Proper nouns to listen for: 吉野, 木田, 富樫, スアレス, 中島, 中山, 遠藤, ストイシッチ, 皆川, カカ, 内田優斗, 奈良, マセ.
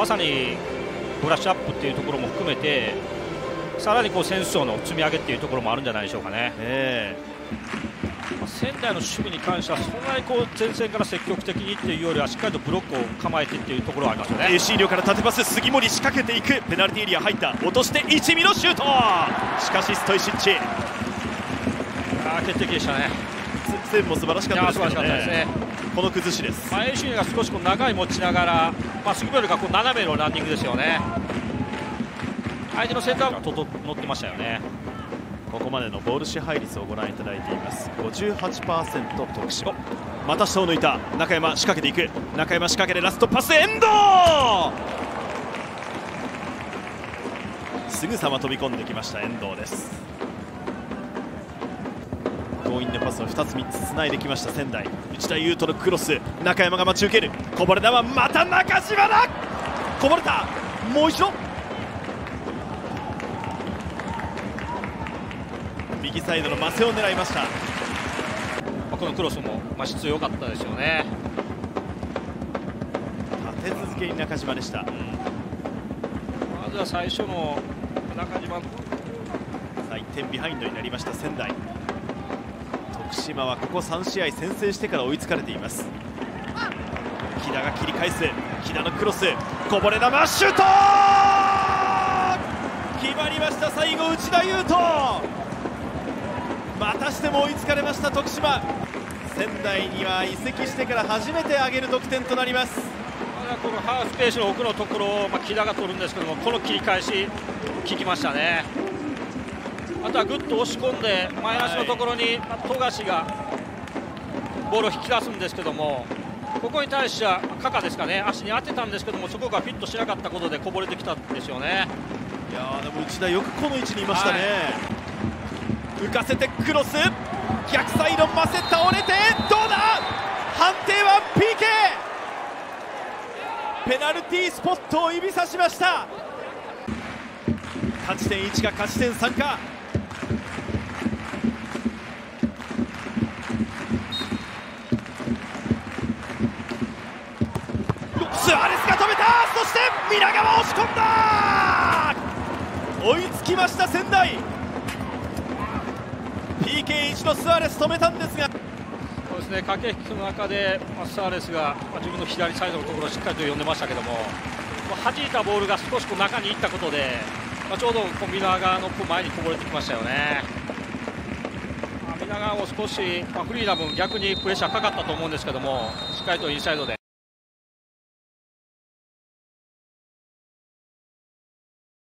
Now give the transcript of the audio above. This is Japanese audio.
まさにブラッシュアップっていうところも含めて、さらにこうセンス層の積み上げっていうところもあるんじゃないでしょうかね。仙台の守備に関してはそんなにこう前線から積極的にっていうよりは、しっかりとブロックを構えてっていうところはありますよね。AC 量から縦パス、杉森仕掛けていく、ペナルティーエリア入った、落として一味のシュート、しかしストイシッチ、決定的でしたね。前線も素晴らしかったですけどね、この崩しです。AC が少しこう長い持ちながら、杉森がこう斜めのランニングですよね。相手のセンターが整ってましたよね。ここまでのボール支配率をご覧いただいています。 58% 徳島、また下を抜いた中山、仕掛けていく、中山仕掛けてラストパス、エンド、すぐさま飛び込んできました遠藤です。強引なパスを2つ3つつないできました仙台。内田優斗のクロス、中山が待ち受ける、こぼれ球、また中島だ、こぼれた、もう一度右サイドのマセを狙いました。このクロスも質良かったですよね。立て続けに中島でした。まずは最初の中島。1点ビハインドになりました仙台。徳島はここ3試合先制してから追いつかれています。木田が切り返す。木田のクロス、こぼれ球、シュート。決まりました。最後内田優斗。またしても追いつかれました徳島。仙台には移籍してから初めて上げる得点となります。まだこのハーフペースの奥のところを木田が取るんですけども、この切り返し効きましたね。あとはぐっと押し込んで前足のところに富樫がボールを引き出すんですけども、ここに対してはカカですかね、足に当てたんですけども、そこがフィットしなかったことでこぼれてきたんですよね。いやー、でも内田よくこの位置にいましたね。浮かせてクロス、逆サイドマセ倒れて、どうだ、判定は PK、 ペナルティースポットを指さしました。勝ち点1が勝ち点3か。スアレスが止めた、そして皆川押し込んだ、追いつきました仙台。PK1 のスアレス止めたんですが、そうですね、駆け引きの中でスアレスが自分の左サイドのところをしっかりと読んでましたけども、弾いたボールが少しこう中に行ったことで、ちょうど皆川の前にこぼれてきましたよね。皆川を少しフリーな分、逆にプレッシャーかかったと思うんですけども、しっかりとインサイドで